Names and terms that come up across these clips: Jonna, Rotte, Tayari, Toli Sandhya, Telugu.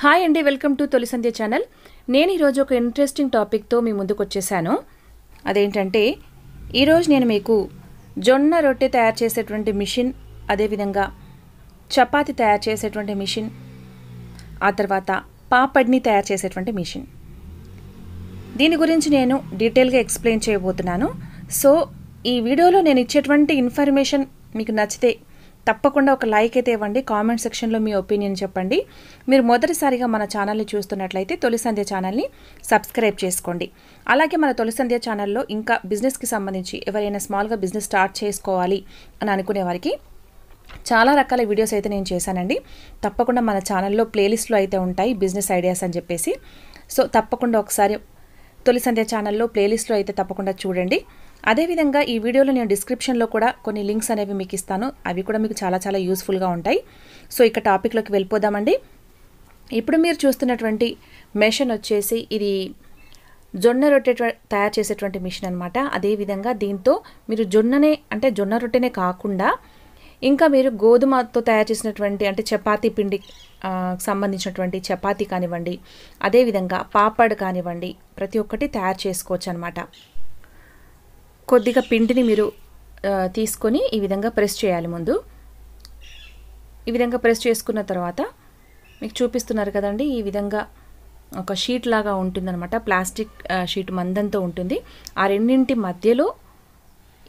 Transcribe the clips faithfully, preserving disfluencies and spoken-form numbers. High अंडी welcome to Toli Sandhya channel. नेनु ई रोजु ओक इंट्रेस्टिंग टॉपिक तो मी मुंदुकु वच्चेसानु। अदेंटंटे ई रोजु नेनु मीकु जोन्न रोट्टे तयार चेसेटुवंटि मिषिन, अदे विधंगा चपाती तयार चेसेटुवंटि मिषिन, आ तर्वात पापड्नी तयार चेसेटुवंटि मिषिन दीनि गुरिंचि नेनु डीटेल गा एक्सप्लेन चेयबोतुन्नानु। सो ई वीडियोलो नेनु इच्चेटुवंटि इन्फर्मेशन मीकु नच्चिते తప్పకుండా ఒక లైక్ అయితే ఇవ్వండి, కామెంట్ సెక్షన్ లో మీ ఒపీనియన్ చెప్పండి। మీరు మొదటిసారిగా మన ఛానల్ ని చూస్తున్నట్లయితే తొలి సంధ్య ఛానల్ ని సబ్స్క్రైబ్ చేసుకోండి। అలాగే మన తొలి సంధ్య ఛానల్ లో ఇంకా బిజినెస్ కి సంబంధించి ఎవరైనా స్మాల్ గా బిజినెస్ స్టార్ట్ చేసుకోవాలి అని అనుకునే వారికి చాలా రకాల వీడియోస్ అయితే నేను చేశానండి। తప్పకుండా మన ఛానల్ లో ప్లేలిస్ట్ లో అయితే ఉంటాయి బిజినెస్ ఐడియాస్ అని చెప్పేసి। సో తప్పకుండా ఒకసారి తొలి సంధ్య ఛానల్ లో ప్లేలిస్ట్ లో అయితే తప్పకుండా చూడండి। అదే విధంగా ఈ వీడియోలో నేను డిస్క్రిప్షన్ లో కూడా కొన్ని లింక్స్ అనేవి మీకు ఇస్తాను, అవి కూడా మీకు చాలా చాలా యూస్ఫుల్ గా ఉంటాయి। సో ఇక టాపిక్ లోకి వెళ్ళిపోదామండి। ఇప్పుడు మీరు చూస్తున్నటువంటి మెషిన్ వచ్చేసి ఇది జొన్న రొట్టె తయారు చేసేటువంటి మెషిన్ అన్నమాట। అదే విధంగా దీంతో మీరు జొన్ననే అంటే జొన్న రొట్టెనే కాకుండా ఇంకా మీరు గోధుమతో తయారు చేసినటువంటి అంటే చపాతీ పిండి సంబంధించినటువంటి చపాతీ కానివ్వండి, అదే విధంగా పాపడ్ కానివ్వండి, ప్రతి ఒక్కటి తయారు చేసుకోవచ్చు అన్నమాట। కొద్దిగా పిండిని మీరు తీసుకొని ఈ విధంగా ప్రెస్ చేయాలి। ముందు ఈ విధంగా ప్రెస్ చేసుకున్న తర్వాత మీకు చూపిస్తున్నారు కదండి, ఈ విధంగా ఒక షీట్ లాగా ఉంటుందన్నమాట, ప్లాస్టిక్ షీట్ మందంతో ఉంటుంది। ఆ రెండింటి మధ్యలో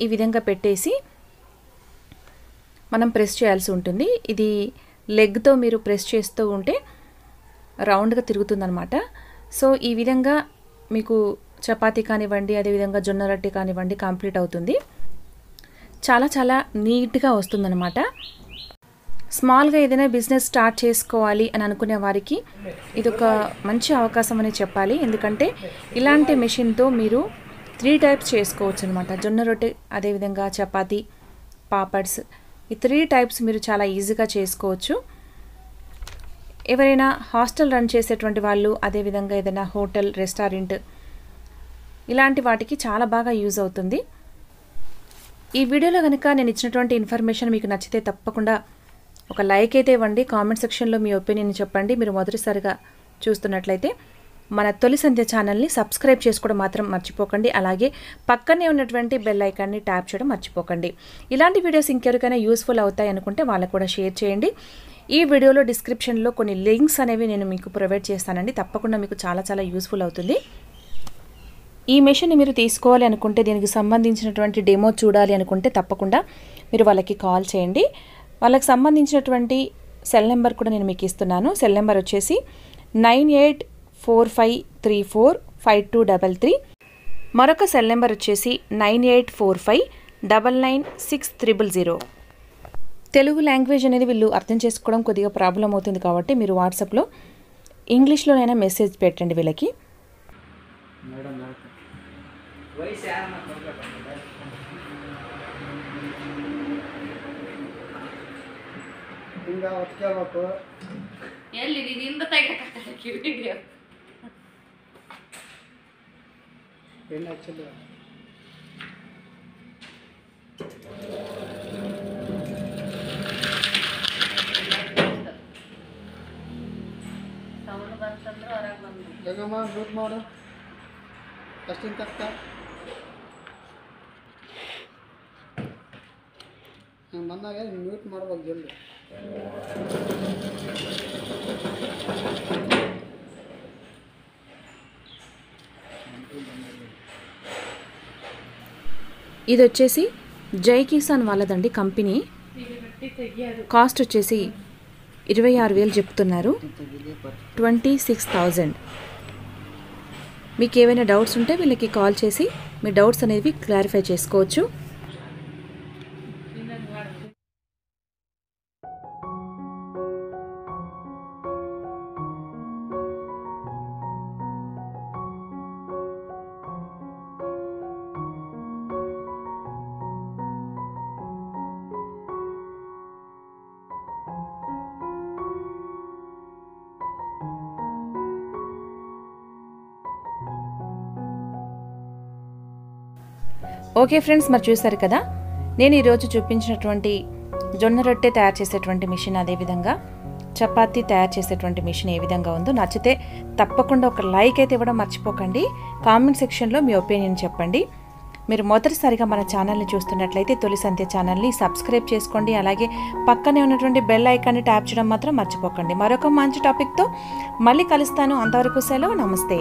ఈ విధంగా పెట్టేసి మనం ప్రెస్ చేయాల్సి ఉంటుంది। ఇది లెగ్తో మీరు ప్రెస్ చేస్తూ ఉంటే రౌండ్గా తిరుగుతుందన్నమాట। సో ఈ విధంగా మీకు చపాతీ కానివ్వండి, అదేవిధంగా జొన్న రొట్టె కానివ్వండి కంప్లీట్ అవుతుంది। చాలా చాలా నీట్గా వస్తుందన్నమాట। స్మాల్గా ఏదైనా బిజినెస్ స్టార్ట్ చేసుకోవాలి అని అనుకునే వారికి ఇదొక మంచి అవకాశం అని చెప్పాలి। ఎందుకంటే ఇలాంటి మెషిన్తో మీరు త్రీ టైప్స్ చేసుకోవచ్చు అనమాట, జొన్న రొట్టె, అదేవిధంగా చపాతీ, పాపడ్స్, ఈ త్రీ టైప్స్ మీరు చాలా ఈజీగా చేసుకోవచ్చు। ఎవరైనా హాస్టల్ రన్ చేసేటువంటి వాళ్ళు, అదేవిధంగా ఏదైనా హోటల్, రెస్టారెంట్ ఇలాంటి వాటికి చాలా బాగా యూజ్ అవుతుంది। ఈ వీడియోలో గనుక నేను ఇచ్చినటువంటి ఇన్ఫర్మేషన్ మీకు నచ్చితే తప్పకుండా ఒక లైక్ అయితే ఇవ్వండి, కామెంట్ సెక్షన్లో మీ ఒపీనియన్ చెప్పండి। మీరు మొదటిసారిగా చూస్తున్నట్లయితే మన తొలి సంధ్య ఛానల్ని సబ్స్క్రైబ్ చేసుకోవడం మాత్రం మర్చిపోకండి। అలాగే పక్కనే ఉన్నటువంటి బెల్ ఐకాన్ని ట్యాప్ చేయడం మర్చిపోకండి। ఇలాంటి వీడియోస్ ఇంకెవరికైనా యూస్ఫుల్ అవుతాయి అనుకుంటే వాళ్ళకు కూడా షేర్ చేయండి। ఈ వీడియోలో డిస్క్రిప్షన్లో కొన్ని లింక్స్ అనేవి నేను మీకు ప్రొవైడ్ చేస్తానండి, తప్పకుండా మీకు చాలా చాలా యూస్ఫుల్ అవుతుంది। ఈ మెషిన్ని మీరు తీసుకోవాలి అనుకుంటే, దీనికి సంబంధించినటువంటి డెమో చూడాలి అనుకుంటే తప్పకుండా మీరు వాళ్ళకి కాల్ చేయండి। వాళ్ళకి సంబంధించినటువంటి సెల్ నెంబర్ కూడా నేను మీకు ఇస్తున్నాను। సెల్ నెంబర్ వచ్చేసి nine eight four five three four five two double three, మరొక సెల్ నెంబర్ వచ్చేసి nine eight four five double nine six triple zero. Telugu language అనేది వీళ్ళు అర్థం చేసుకోవడం కొద్దిగా ప్రాబ్లం అవుతుంది కాబట్టి మీరు వాట్సాప్లో ఇంగ్లీష్లోనైనా మెసేజ్ పెట్టండి వీళ్ళకి। टेस्ट बंदा म्यूट मार्बल जल्दी इधे जय किसान वालदी कंपनी कास्ट इरवे आर वेल ट्वेंटी सिक्स थाउजेंड। डाउट्स उंटे वीళ్ళకి కాల్ చేసి మీ డౌట్స్ అనేవి క్లారిఫై చేసుకోవచ్చు। ఓకే ఫ్రెండ్స్, మరి చూసారు కదా నేను ఈరోజు చూపించినటువంటి జొన్న రొట్టె తయారు చేసేటువంటి మిషన్, అదేవిధంగా చపాతీ తయారు చేసేటువంటి మెషిన్ ఏ విధంగా ఉందో నచ్చితే తప్పకుండా ఒక లైక్ అయితే ఇవ్వడం మర్చిపోకండి. కామెంట్ సెక్షన్ లో మీ ఒపీనియన్ చెప్పండి. మీరు మొదటిసారిగా మన ఛానల్ని చూస్తున్నట్లయితే తొలి సంధ్య ఛానల్ని సబ్స్క్రైబ్ చేసుకోండి. అలాగే పక్కనే ఉన్నటువంటి బెల్ ఐకాన్ని ట్యాప్ చేయడం మాత్రం మర్చిపోకండి. మరొక మంచి టాపిక్తో మళ్ళీ కలుస్తాను. అంతవరకు సెలవు. నమస్తే.